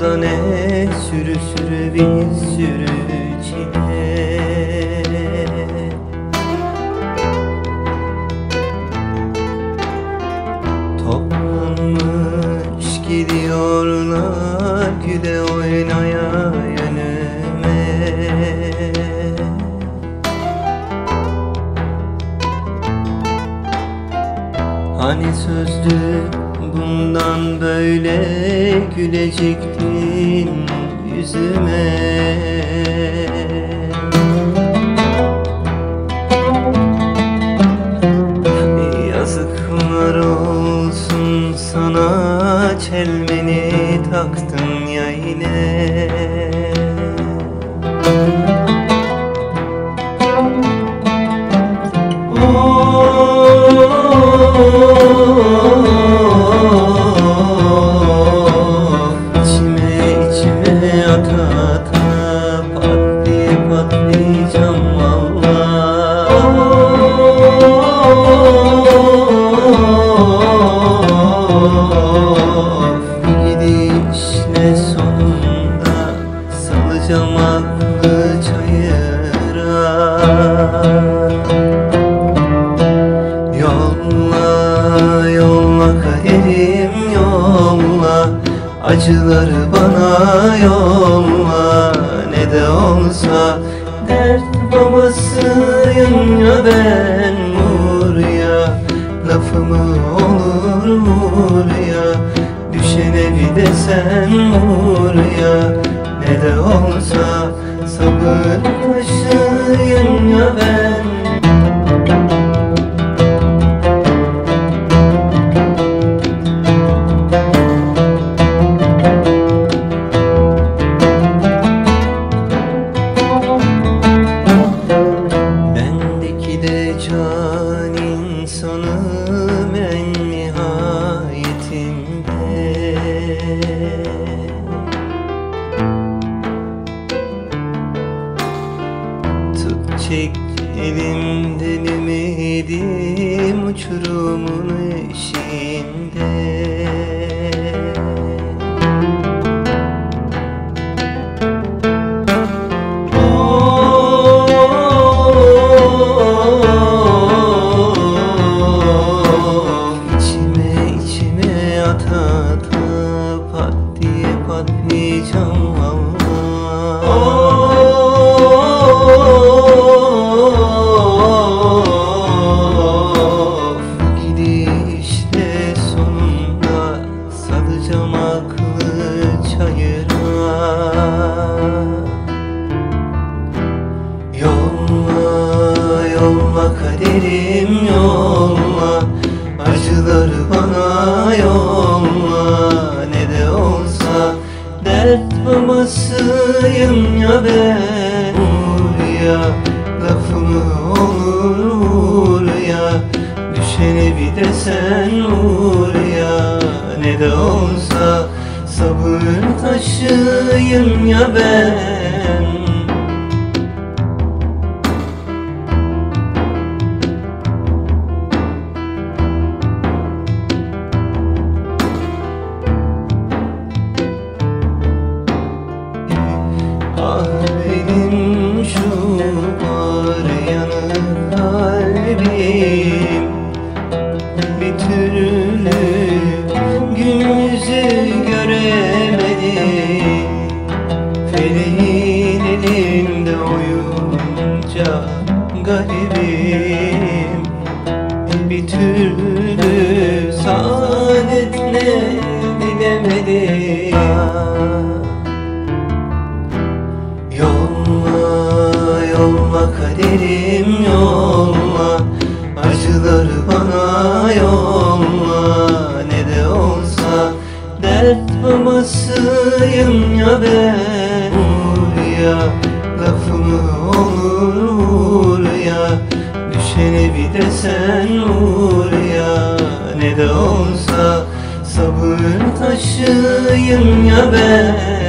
durmadan et sürü sürü bin sürü çile. Toplanmış gidiyorlar güde oynaya yönüme. Hani sözdü bundan böyle gülecektin yüzüme. Yazıklar olsun sana, çelmeni taktın ya yine. Yolla, yolla kaderim yolla, acıları bana yolla. Ne de olsa dert babasıyım ya ben buraya, lafımı olur buraya, düşene bir de sen buraya. Ne de olsa sabır taşıyım ya ben. Bendeki de can insanı ben nihayetimde. Çek elimden ümidim uçurumun eşiğinde. İçime içime ata ata pat diye patlayacağım valla. Yolla kaderim yolla, acıları bana yolla. Ne de olsa dert babasıyım ya ben buraya, lafımı olur buraya, düşene bir de sen buraya. Ne de olsa sabır taşıyım ya ben. Ah benim şu var yanık kalbim, bir türlü gün yüzü göremedi. Feleğin elinde oyunca garibim, bir türlü saadetle dilemedim. Yolla kaderim yolla, acıları bana yolla. Ne de olsa dert babasıyım ya ben buraya, lafımı olur buraya, düşene bir de sen buraya. Ne de olsa sabır taşıyım ya ben.